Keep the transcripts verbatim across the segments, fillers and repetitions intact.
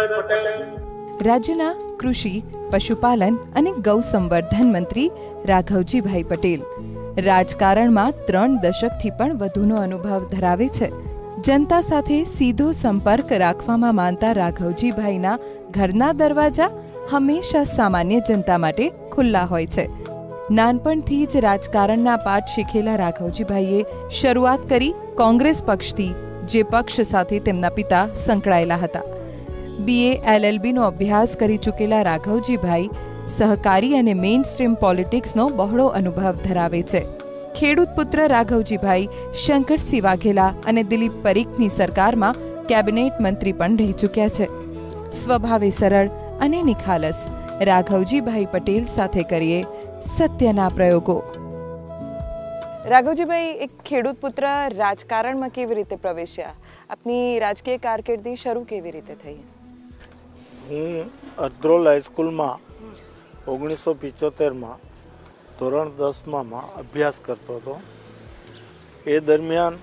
विजयभाई पटेल। राज्यना कृषि, पशुपालन अने गौ संवर्धन मंत्री राघव जी भाई पटेल राजकारणमां त्रण दशकथी पण वधुनो अनुभव धरावे छे। जनता साथे सीधो संपर्क राखवामां मानता राघवजी भाईना घरना दरवाजा हमेशा सामान्य जनता माटे खुल्ला होय छे। नानपणथी ज राजकारणना पाठ शीखेला राघवजी भाईए शरूआत करी कोंग्रेस पक्षथी, जे पक्ष साथे तेमना पिता संकळायेला हता। बीए एलएलबी नो अभ्यास करी चुकेला राघवजी भाई सहकारी अने मेनस्ट्रीम पॉलिटिक्स नो बहोळो अनुभव धरावे छे। खेडूत पुत्र राघवजी भाई शंकरसिंह वाघेला अने दिलीप परीखनी सरकारमा कैबिनेट मंत्री पण रही चुक्या छे। स्वभावे सरल अने निखालस राघवजी भाई पटेल साथे करीए सत्यना प्रयोगो। राघवजी भाई, एक खेडूत पुत्र राजकारण में केवी रीते प्रवेश्या? अपनी राजकीय कारकिर्दी शुरू केवी रीते थई? हूँ अद्रोल हाईस्कूल में ओगनीस सौ पिचोतेर में धोरण दस में अभ्यास करतो तो। ए दरमियान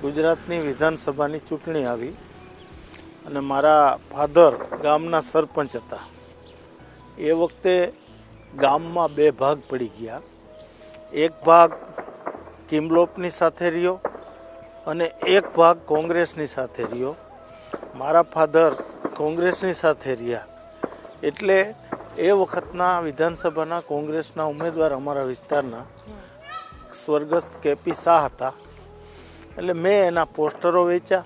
गुजरातनी विधानसभा की चूंटणी आई अने मारा फादर गामना सरपंच था। ए वखते गाम में बे भाग पड़ी गया। एक भाग किमलोपनी साथे रियो अने एक भाग कोंग्रेसनी साथे रियो। मारा फादर कोंग्रेसनी साथे रिया एटले ए वखतना विधानसभाना कोंग्रेसना उम्मेदवार अमरा विस्तारना स्वर्गस्थ केपी शाह था। एटले मैं एना पोस्टरो वेच्या,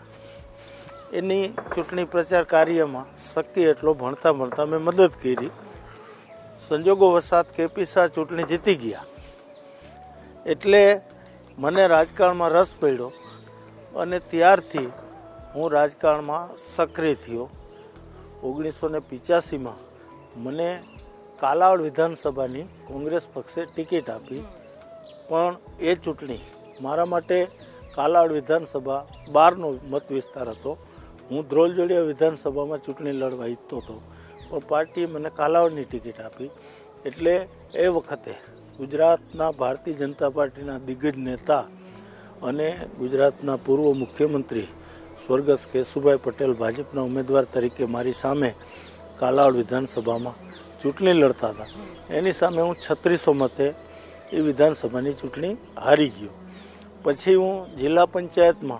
एनी चूंटणी प्रचार कार्य में शक्ति एटलो भणता भणता मैं मदद करी। संजोगों वसात केपी शाह चूंटणी जीती गया एटले मने राजकारण में रस पड्यो अने त्यारथी हूँ राजकारण में सक्रिय थयो। ओगनीस सौ पिचासी में मने कालावड़ विधानसभा नी कांग्रेस पक्षे टिकट आपी, पण ए चूंटणी मारा माटे कालावड़ विधानसभा बार नो मत विस्तार हतो। हूँ द्रोलजोड़िया विधानसभा में चूंटणी लड़वा ईच्छतो तो, पण पार्टी मने कालावड़नी टिकट आपी। एटले ए वखते गुजरातना भारतीय जनता पार्टीना दिग्गज नेता अने गुजरातना पूर्व मुख्यमंत्री स्वर्गस्थ केशुभाई पटेल भाजपना उम्मेदवार तरीके मारी सामे कालावड़ विधानसभा में चूंटणी लड़ता था। एनी सामे हूँ छत्रीसो मते ए विधानसभा नी चूंटणी हारी गयो। पछी हूँ जिला पंचायत में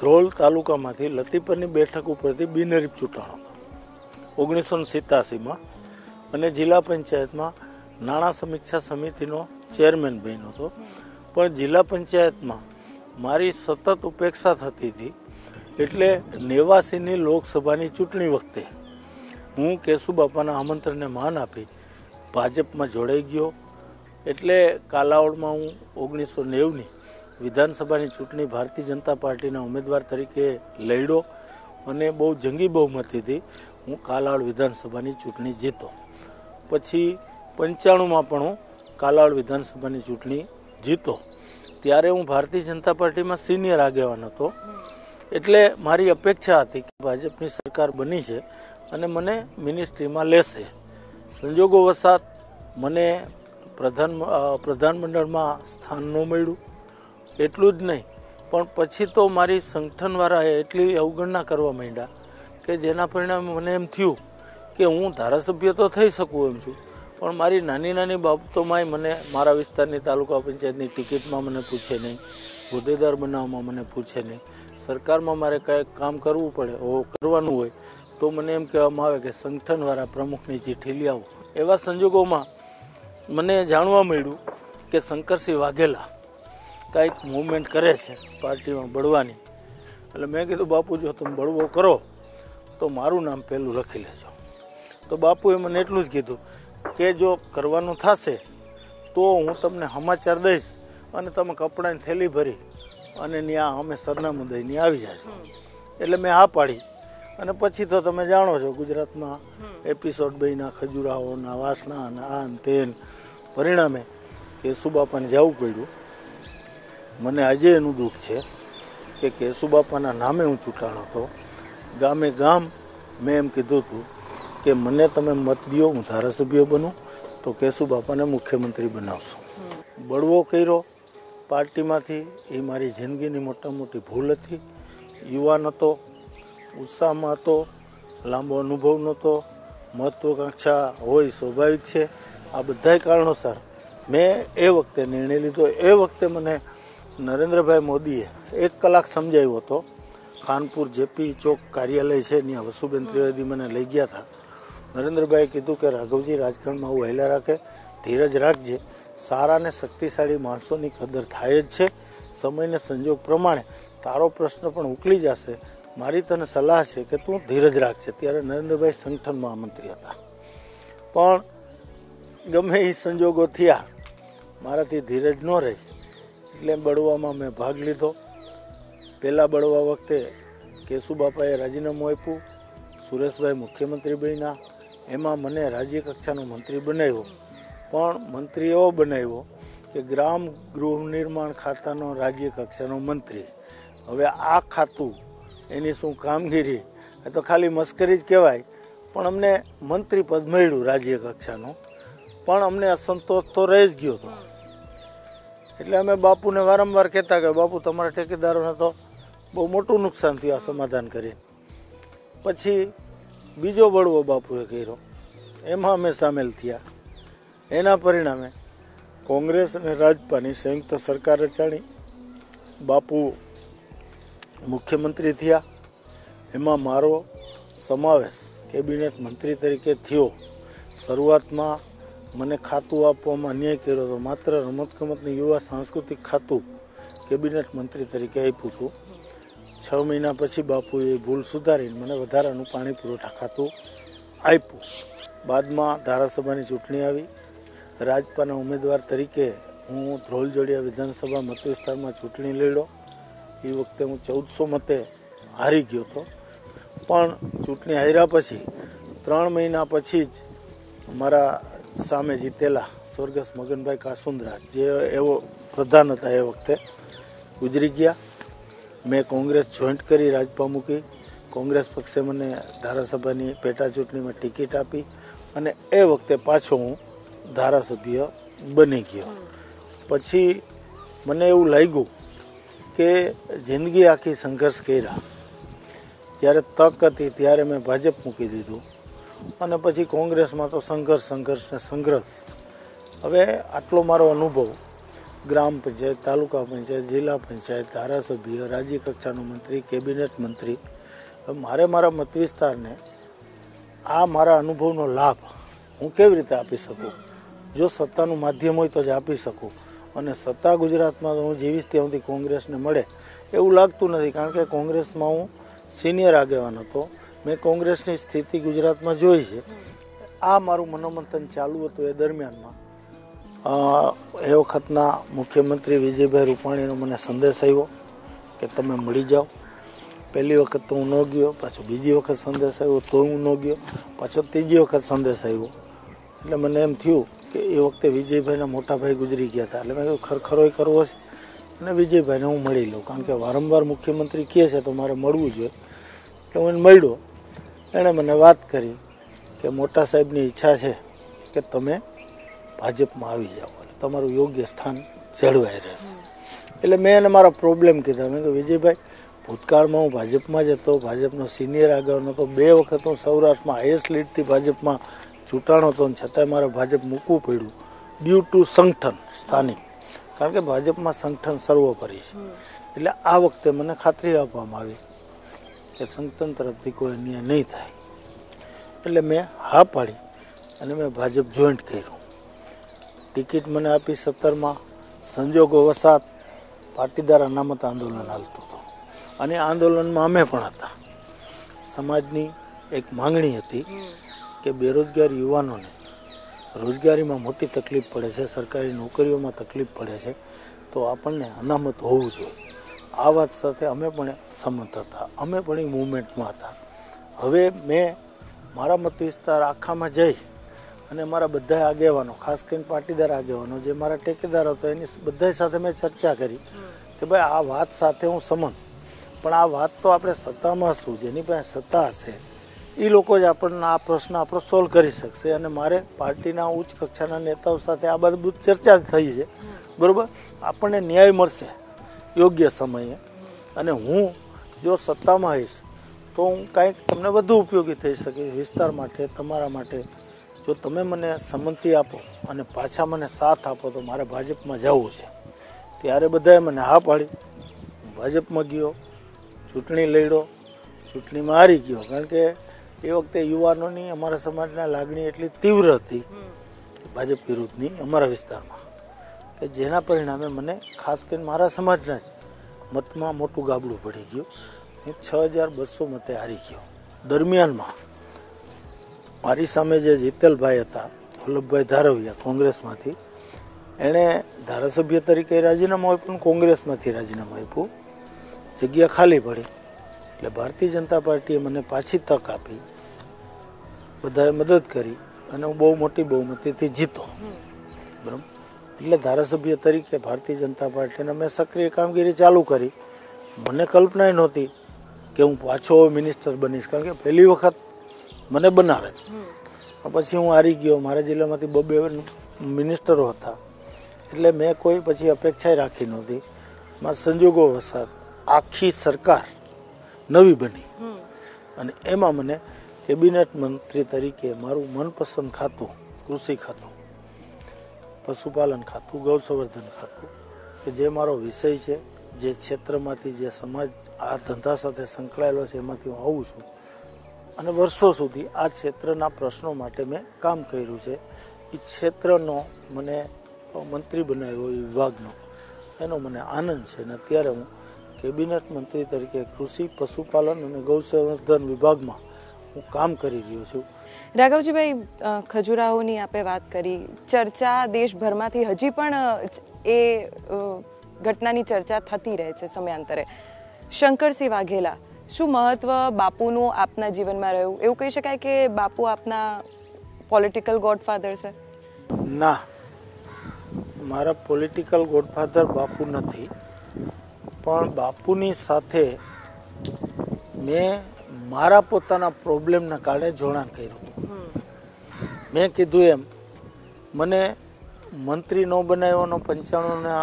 ध्रोल तालुका मांथी लतीपरनी बेठक उपरथी बिनहरीफ चूंटाणो ओगनीस सौ सितासी में, अने जिला पंचायत में नाणा समीक्षा समितिनो चेरमेन बन्यो हतो। पण जिला पंचायत में मारी सतत उपेक्षा थती हती एटले नेवासी नी लोकसभा नी चूंटणी वखते हूँ केशु बापाना आमंत्रण ने मान आपी भाजप में जोड़ाई गयो। एटले कालावड़ में हूँ ओगनीस सौ नेवनी विधानसभा की चूंटणी भारतीय जनता पार्टी उम्मीदवार तरीके लड़ो अने बहु जंगी बहुमती थी हूँ कालावड़ विधानसभा की चूंटणी जीतो। पछी पंचाणु में पण हूँ कालावड़ विधानसभा की चूंटणी जीतो। त्यारे हूँ भारतीय जनता पार्टी में सीनियर आगेवान हतो एटले मारी अपेक्षा थी कि भाजपनी सरकार बनी है अने मने मिनिस्ट्री में लेशे। संजोगों वसात मने प्रधान प्रधानमंडल में स्थान न मळ्युं। एटलुं ज नहीं पण पछी तो मारी संगठनवाळाए एटली अवगणना करवा मांड्या के जेना परिणामे मने एम थयुं के हूँ धारासभ्य तो थई शकूं एम छुं, पण मारी नानी नानी बाबतो में मने मारा विस्तारनी तालुका पंचायतनी टिकिट में मने पूछे नहीं, होद्देदार बनाववामां मने पूछे नहीं, सरकार में मारे कांई काम करवुं पड़े ओ करवानुं होय तो मने एम कहेवामां आवे के संगठनवाळा प्रमुखनी चिठ्ठी लई आવો। एवा संजोगोमां मने जाणवा मळ्युं के शंकरसिंह वाघेला कांईक मूवमेंट करे छे पार्टीमां बळવાની। એટલે મેં કીધું બાપુ જો તમે બળવો કરો તો મારું નામ પહેલું લખી લેજો। તો બાપુએ મને એટલું જ કીધું કે જો કરવાનું થશે તો હું તમને સમાચાર દઈશ અને તમે કપડાની થેલી ભરી અને ન્યા અમે સરનામું દઈને આવી જાજો। એટલે મેં આ પાડી અને પછી તો તમે જાણો છો ગુજરાતમાં એપિસોડ બેના ખજુરાઓના વાસના અને આ તેન પરિણામે કેશુબાપાને જવું પડ્યું। મને આજે એનું દુઃખ છે કે કેશુબાપાના નામે હું ચૂંટાણો હતો। ગામે ગામ મેં એમ કીધું હતું કે મને તમે મત દો, હું ધારાસભ્ય બનું તો કેશુબાપાને મુખ્યમંત્રી બનાવશું। બળવો કર્યો પાર્ટીમાંથી, એ મારી જિંદગીની મોટા મોટી ભૂલ હતી। યુવાન હતો, उत्साह में तो લાંબો અનુભવ નહોતો, મહત્વાકાંક્ષા હોય સ્વાભાવિક છે। આ બધા કારણોસર મેં એ વખતે નિર્ણય લીધો। એ વખતે મને નરેન્દ્રભાઈ મોદીએ એક કલાક સમજાવ્યો હતો। ખાનપુર જેપી ચોક કાર્યાલય છે ત્યાં હરસુબેન ત્રિવેદી મને લઈ ગયા હતા। નરેન્દ્રભાઈએ કીધું કે રાઘવજી રાજકારણમાં હું વહેલા રાખે, ધીરજ રાખજે, સારા અને શક્તિશાળી માણસોની કદર થાય જ છે, સમયને સંજોગ પ્રમાણે તારો પ્રશ્ન પણ ઉકલી જશે, મારી તને સલાહ છે કે તું ધીરજ રાખજે। ત્યારે નરેન્દ્રભાઈ સંગઠનમાં મંત્રી હતા, પણ ગમે એ સંજોગો થયા મારાથી ધીરજ ન રહી એટલે બળવામાં મેં ભાગ લીધો। પહેલાં બળવા વખતે કેશુબાપાએ રાજીનામું આપ્યું, સુરેશભાઈ મુખ્યમંત્રી બન્યા, એમાં મને રાજ્ય કક્ષાનો મંત્રી બનાવ્યો, પણ મંત્રી એવો બનાવ્યો કે ગ્રામ ગૃહ નિર્માણ ખાતાનો રાજ્ય કક્ષાનો મંત્રી। હવે આ ખાતું એની શું કામગીરી એ તો ખાલી મશ્કરી જ કહેવાય, પણ અમને મંત્રી પદ મળ્યું રાજ્ય કક્ષાનું, પણ અમને અસંતોષ તો રહી જ ગયો હતો। એટલે અમે બાપુને વારંવાર કહેતા કે બાપુ તમારા ઠેકેદારોને તો બહુ મોટું નુકસાન થયું આ સમાધાન કરી। પછી બીજો બળવો બાપુએ કર્યો, એમાં અમે સામેલ થયા। એના પરિણામે કોંગ્રેસ અને રાજપાની સંયુક્ત સરકાર રચાણી, બાપુ મુખ્યમંત્રી થયા, એમાં મારો સમાવેશ કેબિનેટ મંત્રી તરીકે થયો। શરૂઆતમાં મને ખાતું આપવામાં અન્યાય કર્યો હતો, માત્ર રમતગમતની યુવા સાંસ્કૃતિક ખાતું કેબિનેટ મંત્રી તરીકે આપ્યું હતું। છ મહિના પછી બાપુએ ભૂલ સુધારીને મને વધારાનું પાણી પુરવઠા ખાતું આપ્યું। બાદમાં ધારાસભાની ચૂંટણી આવી, રાજપાના ઉમેદવાર તરીકે હું ધ્રોલ જોડિયા વિધાનસભા મતવિસ્તારમાં ચૂંટણી લડ્યો। એ વખતે હું ચૌદસો મતે હારી ગયો હતો, પણ ચૂંટણી હાર્યા પછી ત્રણ મહિના પછી જ મારા સામે જીતેલા સ્વર્ગસ્થ મગનભાઈ કાસુन्द्રા, જે એવો પ્રધાન હતા, એ વખતે ગુજરી ગયા। મેં કોંગ્રેસ જોઈન્ટ કરી રાજપા મૂકી, કોંગ્રેસ પક્ષે મને ધારાસભાની પેટા ચૂંટણીમાં ટિકિટ આપી અને એ વખતે પાછો હું ધારાસભ્ય બની ગયો। પછી મને એવું લાગ્યું કે જિંદગી આખી સંઘર્ષ કર્યા, જ્યારે તક હતી ત્યારે મેં ભાજપ મૂકી દીધું અને પછી કોંગ્રેસમાં તો સંઘર્ષ સંઘર્ષ ને સંઘર્ષ। હવે આટલો મારો અનુભવ ગ્રામ પંચાયત, તાલુકા પંચાયત, જિલ્લા પંચાયત, ધારાસભ્ય, રાજ્ય કક્ષાનો મંત્રી, કેબિનેટ મંત્રી, મારે મારા મતવિસ્તારને આ મારા અનુભવનો લાભ હું કેવી રીતે આપી શકું? જો સત્તાનું માધ્યમ હોય તો જ આપી શકું, અને સત્તા ગુજરાતમાં હું જીવીશ ત્યાં સુધી કોંગ્રેસને મળે એવું લાગતું નથી, કારણ કે કોંગ્રેસમાં હું સિનિયર આગેવાન હતો। મેં કોંગ્રેસની સ્થિતિ ગુજરાતમાં જોઈ છે। આ મારું મનોમંથન ચાલુ હતું એ દરમિયાનમાં એ વખતના મુખ્યમંત્રી વિજયભાઈ રૂપાણીનો મને સંદેશ આવ્યો કે તમે મળી જાઓ। પહેલી વખત તો હું ન ગયો, પાછો બીજી વખત સંદેશ આવ્યો તો હું ન ગયો, પાછો ત્રીજી વખત સંદેશ આવ્યો, એટલે મને એમ થયું કે એ વખતે વિજયભાઈના મોટા ભાઈ ગુજરી ગયા હતા, એટલે મેં કહ્યું ખરખરોય કરવો છે અને વિજયભાઈને હું મળી લઉં, કારણ કે વારંવાર મુખ્યમંત્રી કહે છે તો મારે મળવું જોઈએ। એટલે હું એને મળ્યો, એણે મને વાત કરી કે મોટા સાહેબની ઈચ્છા છે કે તમે ભાજપમાં આવી જાઓ અને તમારું યોગ્ય સ્થાન જળવાઈ રહેશે। એટલે મેં એને મારા પ્રોબ્લેમ કીધા, મેં કહ્યું વિજયભાઈ ભૂતકાળમાં હું ભાજપમાં જ હતો, ભાજપનો સિનિયર આગળ હતો, બે વખત હું સૌરાષ્ટ્રમાં હાઈએસ્ટ લીડથી ભાજપમાં ચૂંટાણો હતો ને છતાંય મારે ભાજપ મૂકવું પડ્યું ડ્યુ ટુ સંગઠન સ્થાનિક, કારણ કે ભાજપમાં સંગઠન સર્વોપરી છે। એટલે આ વખતે મને ખાતરી આપવામાં આવી કે સંગઠન તરફથી કોઈ અન્યાય નહીં થાય, એટલે મેં હા પાડી અને મેં ભાજપ જોઈન્ટ કર્યું। ટિકિટ મને આપી સત્તરમાં સંજોગો વસાત પાટીદાર અનામત આંદોલન હાલતું હતું અને આંદોલનમાં અમે પણ હતા। સમાજની એક માગણી હતી કે બેરોજગાર યુવાનોને રોજગારીમાં મોટી તકલીફ પડે છે, સરકારી નોકરીઓમાં તકલીફ પડે છે, તો આપણને અનામત હોવું જોઈએ। આ વાત સાથે અમે પણ સંમત હતા, અમે પણ એ મૂવમેન્ટમાં હતા। હવે મેં મારા મત વિસ્તાર આખામાં જઈ અને મારા બધા આગેવાનો, ખાસ કરીને પાટીદાર આગેવાનો જે મારા ટેકેદાર હતા, એની બધા સાથે મેં ચર્ચા કરી કે ભાઈ આ વાત સાથે હું સંમત, પણ આ વાત તો આપણે સત્તામાં શું જેની પાસે સત્તા હશે એ લોકો જ આપણને આ પ્રશ્ન આપણો સોલ્વ કરી શકશે, અને મારે પાર્ટીના ઉચ્ચ કક્ષાના નેતાઓ સાથે આ બધું ચર્ચા થઈ છે, બરાબર, આપણને ન્યાય મળશે યોગ્ય સમયે, અને હું જો સત્તામાં આવીશ तो हूँ कहीं तमने वधु उपयोगी थी सके विस्तार माटे तमारा माटे जो तमे मने सम्मति आपो अने पाछा मने साथ आपो तो मारे भाजप में जावुं छे। त्यारे बधाए मने हा पाड़ी, भाजप में गयो, चूंटणी लड़ो, चूंटणी में हारी गयो। कारण के ए वखते युवानोनी अमारा समाजना लागणी एटली तीव्र हती भाजप विरुद्धनी अमारा विस्तारमां के जेना परिणामे मने खास करीने मारा समाजना मतमां मोटुं गाबडुं पड़ी गयुं। छ हज़ार बसो मते हारी गयो। दरमियान में मारी सामे जे जीतल भाई था वल्लभ भाई धारविया कांग्रेस में, एने धारासभ्य तरीके राजीनामु आप्युं, कांग्रेस में राजीनामु आप्युं, जग्या खाली पड़ी। एटले भारतीय जनता पार्टीए मने पाछी तक आपी, बधाए मदद करी अने हूँ बहु मोटी बहुमतीथी जीतो। बराबर एटले धारासभ्य तरीके भारतीय जनता पार्टीने मैं सक्रिय कामगीरी चालू करी। मने कल्पनाय नहोती कि हूँ पाछो मिनिस्टर बनीश, कारण के पहली वखत मैंने बनावे। पछी हूँ हारी गयो, मारा जिला में बबे मिनिस्टरो था, एटले मैं कोई पछी अपेक्षाएं राखी नहोती। मार संजोगो वसात आखी सरकार नवी बनी अने एमां मने केबिनेट मंत्री तरीके मारू मनपसंद खातु कृषि खातु, पशुपालन खातु, गौसंवर्धन खातु के जे मारो विषय है, जे क्षेत्र में जे समाज आ धंधा साथ संकळायेलो छे एमांथी हूँ आऊँ छूँ अने वर्षो सुधी आ क्षेत्रना प्रश्नों माटे मैं काम कर्युं छे। ई क्षेत्रनो मने मंत्री बनाव्यो, ई विभागनो, एनो मने आनंद छे। अने अत्यारे हूँ केबिनेट मंत्री तरीके कृषि, पशुपालन अने गौसंवर्धन विभाग में हूँ काम करी रह्यो छुं। राघवजी भाई, खजुराहोनी आपे वात करी, चर्चा देशभरमांथी हजी पण ए घटनानी चर्चा थती रहे छे समयांतरे। शंकरसिंह वाघेला शू महत्व बापूनु आपना जीवन में रह्युं? एवुं कही शकाय के बापू आपना पॉलिटिकल गॉडफाधर छे? ना, मारा पॉलिटिकल गॉडफाधर बापू नथी, पण बापूनी साथे मैं मारा पोताना प्रॉब्लमना कारणे जोड़ाण कर्युं। मैं कीधुं एम मने मंत्री न बनाव्योनो पंचाणुंना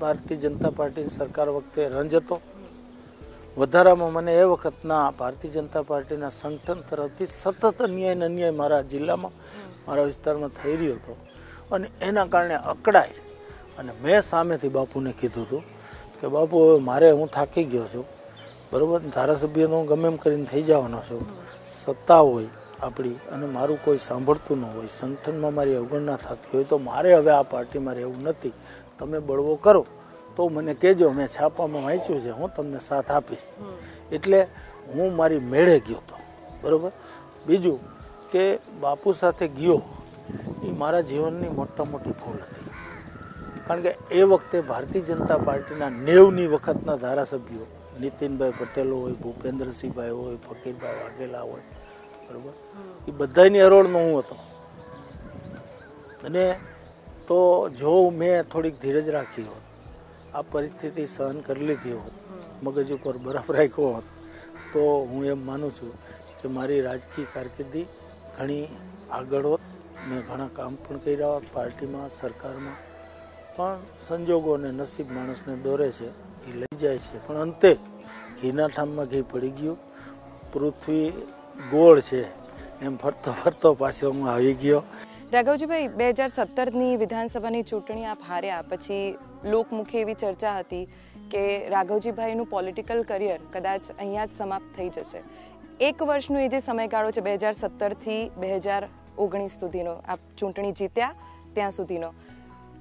भारतीय जनता पार्टी सरकार वखते रंज हतो। વધારામાં મને એ વખતના ભારતીય જનતા પાર્ટીના સંગઠન તરફથી સતત અન્યાય ને અન્યાય મારા જિલ્લામાં, મારા વિસ્તારમાં થઈ રહ્યો હતો અને એના કારણે અકળાઈ અને મેં સામેથી બાપુને કીધું હતું કે બાપુ હવે મારે, હું થાકી ગયો છું, બરાબર, ધારાસભ્યનો હું ગમે એમ કરીને થઈ જવાનો છું, સત્તા હોય આપણી અને મારું કોઈ સાંભળતું ન હોય, સંગઠનમાં મારી અવગણના થતી હોય, તો મારે હવે આ પાર્ટીમાં રહેવું નથી, તમે બળવો કરો तो मैंने कहजो, मैं छापा में वाँचू है, हूँ तमने साथ आपीश। एटले हूँ मारी मेड़े गयो तो बराबर। बीजू के बापू साथ गयो ये मारा जीवननी मोटा मोटी भूल थी, कारण के ए वखते भारतीय जनता पार्टीना नेवनी वखतना धारासभ्यो नितिन भाई पटेल होय, भूपेन्द्र सिंह भाई होय, फकीर भाई वाघेला होय, बराबर, ये बधाईनी हरोळनो हूँ हतो। अने तो जो मैं थोड़ी धीरज राखी होत, आ परिस्थिति सहन कर लीधी होत, मगज पर बरफ राख्यो होत, तो हूँ एम मानु छूं कि मारी राजकीय कारकिर्दी घणी आगळ होत। मैं घणा काम पण कर्या होत पार्टी में, सरकार में, पण संजोगों ने नसीब माणस ने दौरे छे, ए लई जाय छे, पण अंते घीना ठाममां घी पड़ी गयुं। पृथ्वी गोळ छे एम फरतो फरतो पाछो हूँ आवी गयो। राघवजी भाई, दो हज़ार सत्रह नी विधानसभा नी चूंटणी आप हार्या पछी लोकमुखी एवी चर्चा हती के राघवजी भाईनुं पॉलिटिकल करियर कदाच अहींया ज समाप्त थई जशे। एक वर्षनो ए जे समयगाळो छे दो हज़ार सत्रह थी दो हज़ार ओगणीस सुधीनो, आप चूंटणी जीत्या त्यां सुधीनो,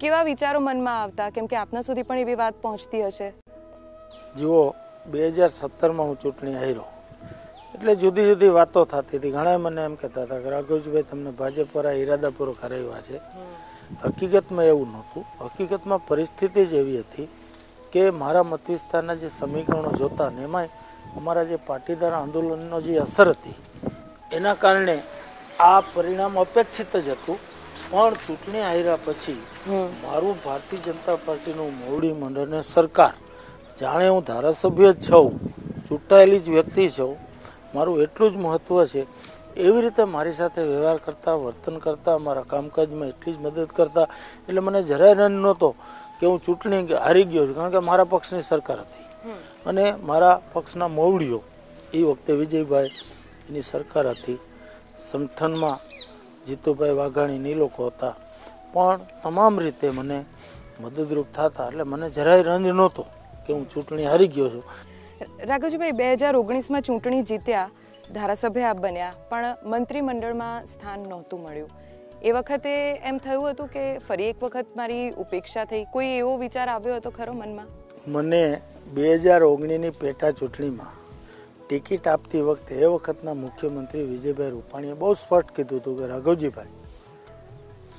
केवा विचारो मनमा आवता, केम के आपना सुधी पण एवी वात पहोंचती हशे? जुओ, दो हज़ार सत्रह मां हुं चूंटणी हार्यो एटले जुदी जुदी वातो थती हती। घणाए मने एम कहेता हता के राघवजी भाई तमने भाजपवाळा इरादापूर्वक हराव्या छे। हकीकत में एवं नहोतुं, हकीकत में परिस्थिति ज एवी हती के मारा मत विस्तारना जे समीकरणों जोता ने एमां अमारा जे पाटीदार आंदोलननो जे असर हती एना कारणे आ परिणाम अपेक्षित ज हतुं। पण चूंटणी हार्या पछी मारुं भारतीय जनता पार्टीनुं मोवडी मंडळ ने सरकार, जाणे हूँ धारासभ्य ज छुं, चूंटायेली ज व्यक्ति छुं, मारूँ एटलूज महत्व है, एवं रीते मारी साथे व्यवहार करता, वर्तन करता, मारा कामकाज में एटलीज मदद करता। एटले मने जराय रंज नहोतो कि हूँ चूंटणी हारी गयो, कारण के मारा पक्षनी सरकार हती अने मारा पक्षना मोवडीओ ए वक्त विजयभाई एनी सरकार थी समर्थन में जीतू भाई वाघाणी ने लोको हता पण तमाम रीते मने मददरूप था मैंने જરાય रंज नहोतो कि हूँ चूंटणी हारी गयो छुं। राघव जी भाई दो हज़ार उन्नीस में चूंटणी जीत्या, धारासभ्य बन्या पण मंत्रिमंडल में स्थान नहोतुं मळ्युं। ए वखते एम थयुं हतुं के फरी एक वखत मारी उपेक्षा थई, कोई एवो विचार आव्यो हतो खरो मनमा? मने दो हज़ार उन्नीस नी पेटा चूंटणी में टिकिट आपती वक्त ए वखतना मुख्यमंत्री विजयभाई रूपाणीए बहुत स्पष्ट कीधुं हतुं के राघव जी भाई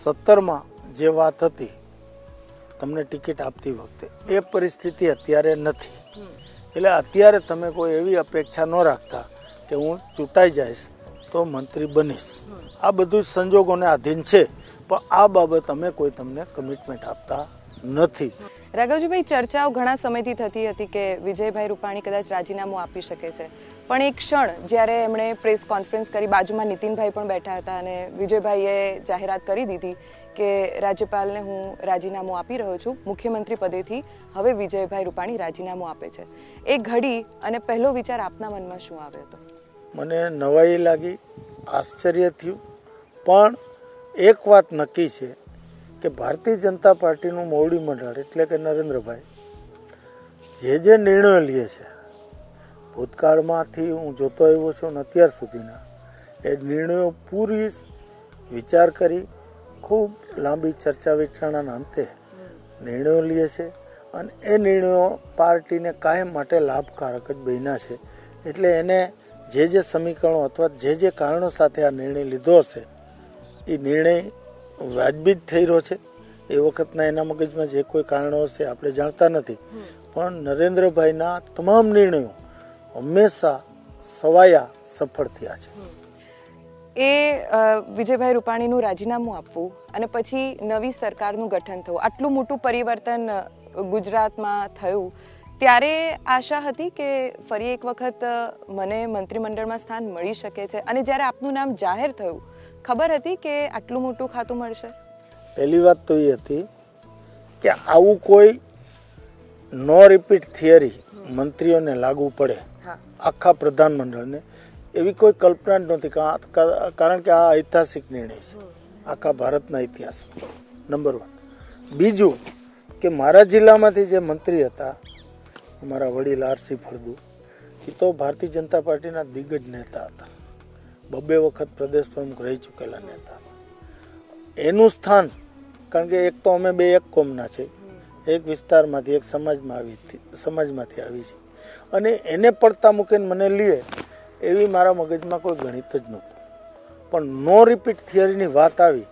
सत्तर में जे वात हती तमने टिकिट आपती वक्त ए परिस्थिति अत्यारे नथी, एटले अत्यारे तमे कोई एवी अपेक्षा न राखता कि हूँ चूंटाई जाइश तो मंत्री बनीश। आ बधुं संजोगों ने अधीन छे पण आ बाबत अमे कोई तमने कमिटमेंट आपता नथी। राघवजी भाई चर्चाओ घणा समयथी थती हती के विजयभाई रूपाणी कदाच राजीनामुं आपी शके छे पण एक क्षण ज्यारे एमणे प्रेस कॉन्फ्रेंस करी, बाजुमां नितिन भाई पण बैठा हता अने विजयभाईए जाहेरात करी दीधी के राज्यपालने हूँ राजीनामुं आपी रह्यो छुं, मुख्यमंत्री पदेथी हवे विजयभाई रूपाणी राजीनामुं आपे छे। ए घड़ी अने पहेलो विचार आपना मनमां शुं आव्यो हतो? मने नवाई लागी, आश्चर्य थयुं पण एक वात नक्की छे कि भारतीय जनता पार्टी मोवड़ी मंडल एटले के नरेन्द्र भाई जे जे निर्णय लीए छे भूतकाळमांथी हूँ जोतो आव्यो छुं अत्यार सुधीना ए निर्णयों पूरी विचार करी खूब लांबी चर्चा विचारणाना अंते निर्णयों लीए छे अने ए निर्णयों पार्टी ने कायम माटे लाभकारक ज बन्या छे। एटले एने जे जे समीकरणों अथवा जे जे कारणों साथे आ निर्णय लीधो हशे ए निर्णय वाजबी थी रो छे। ए वखतना एना मगजमां जे कोई कारणों से आपणे जाणता नथी पण नरेन्द्र भाईना तमाम निर्णयों हमेशा सवाया सफल थया छे। ए विजयभाई रूपाणीनुं राजीनामुं आपवुं अने पछी नवी सरकारनुं गठन थयुं, आटलुं मोटुं परिवर्तन गुजरातमां थयुं त्यारे आशा हती के फरी एक वखत मने मंत्रिमंडळमां स्थान मळी शके छे अने ज्यारे आपनुं नाम जाहेर थयुं खबर हती के आटलू मोटू खातू मळशे? पहली बात तो ये थी कि आवू कोई नो रिपीट थियरी मंत्रियों ने लागू पड़े। हाँ। आखा प्रधानमंडल ने एवी कोई कल्पना नहोती कारण के आ ऐतिहासिक निर्णय छे आखा भारतना इतिहास नंबर वन। बीजू के मारा जिल्लामांथी जे मंत्री हता मारा वडील आरसी फळदु ए तो भारतीय जनता पार्टीना दिग्गज नेता हता, बब्बे वखत प्रदेश प्रमुख रही चूकेला नेता। एनु स्थान कारण के एक तो अमे बे एक कोमना छे, एक विस्तार मांथी एक समाज मां आवी थी, समाज मांथी आवी छे अने एने पड़ता मूकीने मने लीए एवी मारा मगजमां कोई गणित ज नहोतुं पण नो रिपीट थियरीनी वात आवी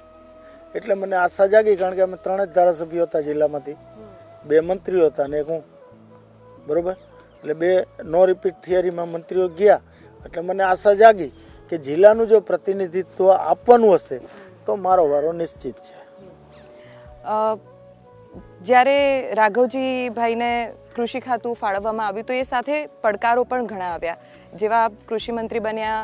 एटले मने आशा जागी कारण के अमे त्रण ज धारासभ्यो हता जिल्लामांथी, बे मंत्रीओ हता अने एक हूँ बरोबर एटले बे नो रिपीट थियरीमां मंत्रीओ गया एटले मने आशा जागी कि जिल्लानु जो प्रतिनिधित्व आपवानुं हशे तो मारो वारो निश्चित छे। ज्यारे राघवजी भाईने कृषि खातु फाळववामां आव्युं तो ए साथे पड़कारो पण घणा आव्या, जेवा कृषि मंत्री बन्या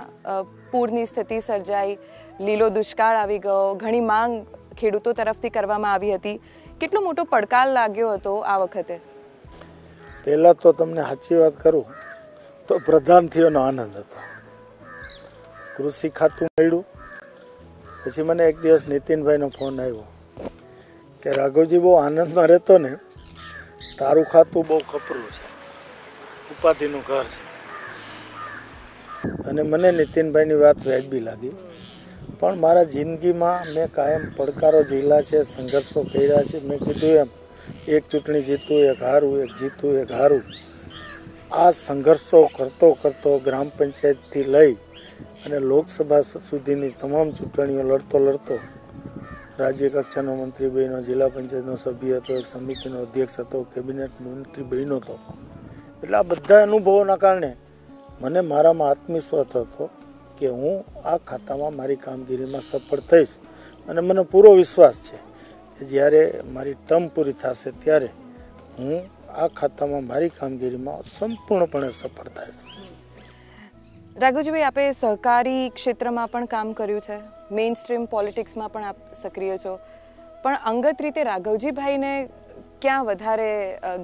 पूरनी स्थिति सर्जाई, लीलो दुष्काळ आवी गयो, घणी मांग खेडूतो तरफथी करवामां आवी हती, केटलो मोटो पड़कार लाग्यो हतो आ वखते? पहेला तो तमने साची वात करूं तो प्रधान थयोनो आनंद हतो, कृषि खातु मेळ्यु। पछी मने एक दिवस नितिन भाई नो फोन आव्यो के राघवजी बहु आनंद में रहते ने तारू खातु बहु कपरू छे, उपाधि नु घर छे अने मने नितिन भाई नी वात वाजबी लागी पण मारा जिंदगी में मैं कायम पड़कारो झेला छे, संघर्षो कर्या छे। मैं कीधुं एम एक चूंटणी जीतू एक हारू एक जीतू एक हारू आ संघर्षो करतो करतो ग्राम पंचायत थी लई अने लोकसभा सुधीनी तमाम चूंटणीओ लड़तो लड़तो राज्य कक्षानो मंत्री बन्यो, जिला पंचायतनो सभ्य हतो, एक समितिनो अध्यक्ष हतो, केबिनेट मंत्री बन्यो हतो। एटले आ बधा अनुभवोना कारणे मने मारामां आत्मविश्वास हतो कि हूँ आ खातामां मारी कामगीरीमां सफल थईश अने मने पूरो विश्वास छे कि ज्यारे मारी टर्म पूरी थशे त्यारे हूँ आ खातामां मारी कामगीरीमां संपूर्णपणे सफल थईश। राघवजी भाई आपे सहकारी क्षेत्र में पण काम कर्युं छे, मेन स्ट्रीम पॉलिटिक्स में पण आप सक्रिय छो पण अंगत रीते राघवजी भाई ने क्या वधारे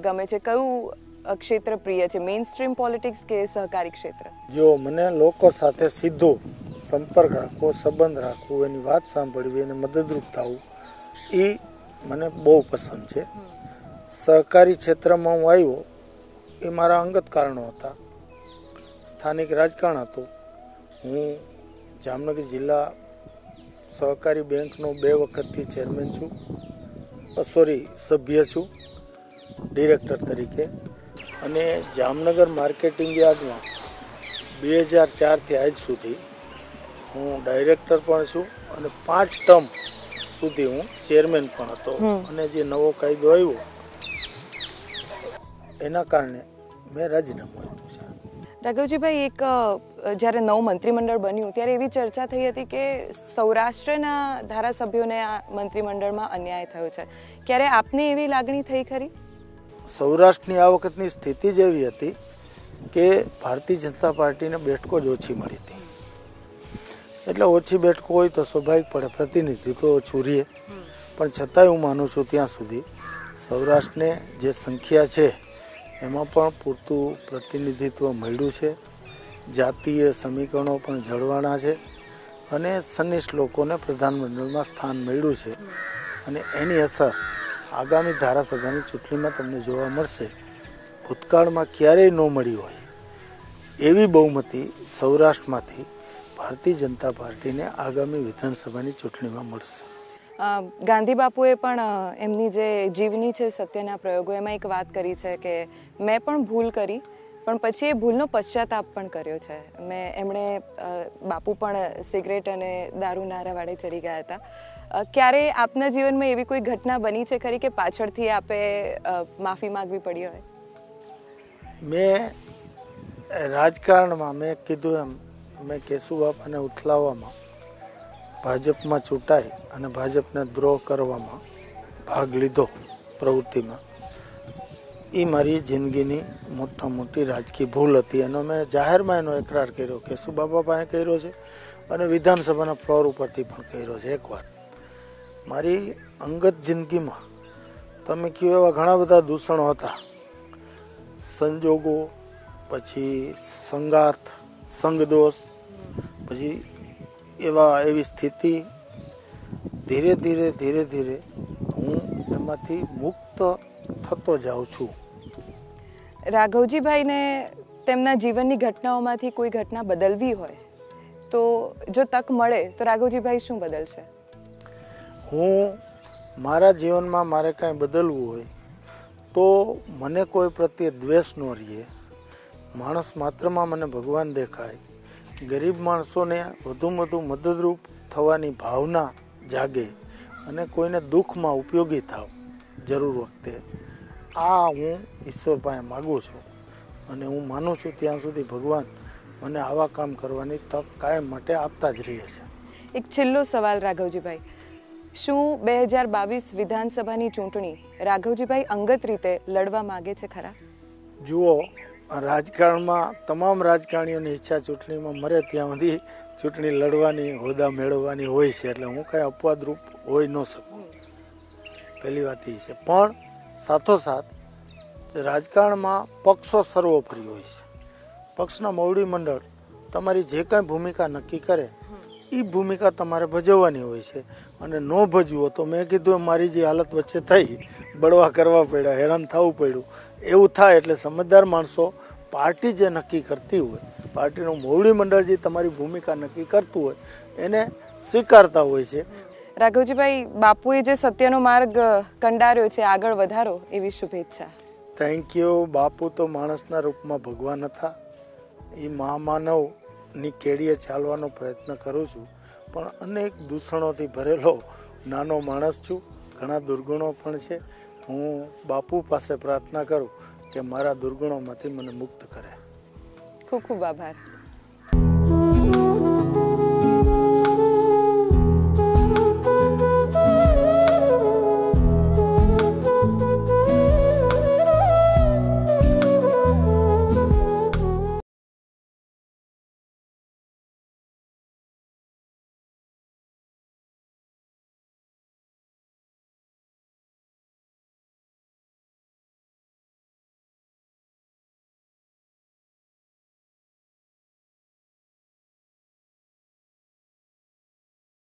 गमे छे, क्यूँ क्षेत्र प्रिय छे मेन स्ट्रीम पॉलिटिक्स के सहकारी क्षेत्र जो मने लोको साथे सीधो संपर्क राखो संबंध राखो एनी बात सांभळवी अने मददरूप थावुं ए मने बहु पसंद छे। सहकारी क्षेत्र में हूँ आव्यो ए मारा अंगत कारणों हता स्थानिक राजकारण हतुं। हूँ जामनगर जिला सहकारी बेंकनो बे वखतथी चेरमेन छूं सॉरी सभ्य छूं डिरेक्टर तरीके अने जामनगर मार्केटिंग यार्ड में दो हज़ार चार थी आज सुधी हूँ डायरेक्टर पण छूं अने पांच टर्म सुधी हूँ चेरमेन पण हतो अने जे नवो कायदो आव्यो एना कारणे मैं राजीनामु आप्युं। राघवजी भाई एक જ્યારે નવું મંત્રીમંડળ બન્યું ત્યારે એવી ચર્ચા થઈ હતી કે સૌરાષ્ટ્રના ધારાસભ્યોને આ મંત્રીમંડળમાં અન્યાય થયો છે, ક્યારે આપને એવી લાગણી થઈ ખરી? સૌરાષ્ટ્રની આ વખતની સ્થિતિ જ એવી હતી કે ભારતીય જનતા પાર્ટીને બેઠકો જ ઓછી મળી હતી, એટલે ઓછી બેઠકો હોય તો સ્વાભાવિકપણે પ્રતિનિધિત્વ ઓછું રહે, પણ છતાંય હું માનું છું ત્યાં સુધી સૌરાષ્ટ્રને જે સંખ્યા છે एमां पण पूरतुं प्रतिनिधित्व मळ्युं छे। जातीय समीकरणों पण जळवाणा छे अने सनिष्ठ लोकोने प्रधानमंडळमां स्थान मळ्युं छे अने एनी असर आगामी धारासभानी चूंटणीमां तमने जोवा मळशे। भूतकाळमां क्यारेय न मळी होय एवी बहुमती सौराष्ट्रमांथी भारतीय जनता पार्टीने आगामी विधानसभानी चूंटणीमां मळशे। गांधी बापूए पण एमनी जे जीवनी छे सत्यना प्रयोगों एमां एक बात करी छे के मैं पण भूल करी पण पछी ए भूलनो पश्चाताप पण कर्यो छे। मैं एमणे बापू पण सिगरेट अने दारू नारा वाड़े चढ़ी गया था, क्यारे आपना जीवन में एवी कोई घटना बनी छे खरी के पाछळथी आपे माफी मांगवी पड़ी होय? मैं राजकारणमां मैं कीधुं एम मैं केशुबापाने उथलाववामां भाजप में चूंटाई और भाजप ने द्रोह करवा में भाग लीधो प्रवृत्ति में ये मारी जिंदगी नी मोटा मोटी राजकीय भूल थी। मैं जाहिर में एनो एकरार कर्यो के सुबाबा पाए कर्यो छे और विधानसभा फ्लोर उपरथी पण कर्यो छे। एक वार मारी अंगत जिंदगी में तमे कहो एवा घणा बधा दूषणों हता, संजोगों पछी संगात संगदोष पछी एवा एवी स्थिति धीरे धीरे धीरे धीरे हूँ एमांथी मुक्त थतो जाऊँ छूं। राघवजी भाई ने तेमना जीवननी घटनाओमांथी कोई घटना बदलवी होय तो जो तक मळे तो राघवजी भाई शुं बदलशे? हूँ मारा जीवन में मारे कांई बदलवुं होय तो मने कोई प्रत्ये द्वेष न रहे, माणस मात्र में मने भगवान देखाय, गरीब माणसोने वधु वधु मददरूप थवानी भावना जागे अने कोईने दुख में उपयोगी थाव जरूर वखते आ हूँ ईश्वर पासे मागू छूं अने हूँ मानु छूं त्यां सुधी भगवान मने आवा काम करवानी तक कायम माटे आपता ज रहे छे। एक छेल्लो सवाल राघवजी भाई, शुं दो हज़ार बावीस विधानसभानी चूंटणी राघवजी भाई अंगत रीते लड़वा मागे छे खरा? जुओ राजकारण में तमाम राजकारणियों की इच्छा चूंटनी में मरे त्या सुधी चूंटनी लड़वानी होदा मेळववानी होय छे, एटले हूँ कई अपवादरूप होई न सकूँ। पहली बात ई छे, पण साथो साथ राजकारण में पक्षों सर्वोपरि होय छे। पक्षना मवडी मंडल तमारी जे कांई भूमिका नक्की करे ई भूमिका तमारे भजववानी होय छे अने न भजवो तो मैं कीधुं मारी जे हालत वच्चे थई बड़वा करवा पड्या हैरान थवुं पड्युं एवं थाय एटले समझदार माणसों पार्टी जे नक्की करती होय पार्टीनो मोवडी मंडळ जे तमारी भूमिका नक्की करतुं होय एने स्वीकारता होय छे। राघवजी भाई बापूए जे सत्यनो मार्ग कंडार्यो छे आगळ वधारो एवी शुभेच्छा। Thank you. बापू तो माणसना रूपमां भगवान हता, ए महामानवनी केडीए चालवानो प्रयत्न करूं छूं पण अनेक दूषणोथी भरेलो नानो माणस छूं, घणा दुर्गुणो पण छे। हूँ बापू पासे प्रार्थना करूँ कि मारा दुर्गुणों में मुक्त करे। खूब खूब आभार।